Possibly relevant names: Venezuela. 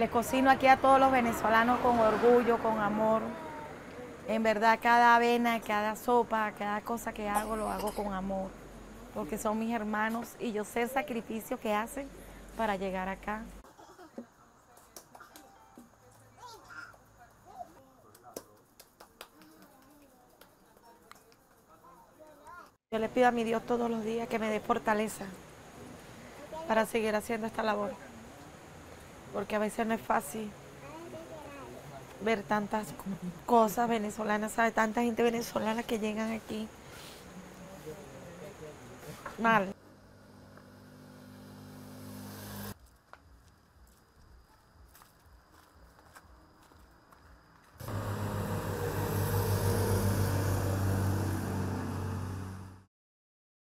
Les cocino aquí a todos los venezolanos con orgullo, con amor. En verdad, cada avena, cada sopa, cada cosa que hago, lo hago con amor. Porque son mis hermanos y yo sé el sacrificio que hacen para llegar acá. Yo le pido a mi Dios todos los días que me dé fortaleza para seguir haciendo esta labor, porque a veces no es fácil ver tantas cosas venezolanas, ¿sabe? Tanta gente venezolana que llegan aquí mal.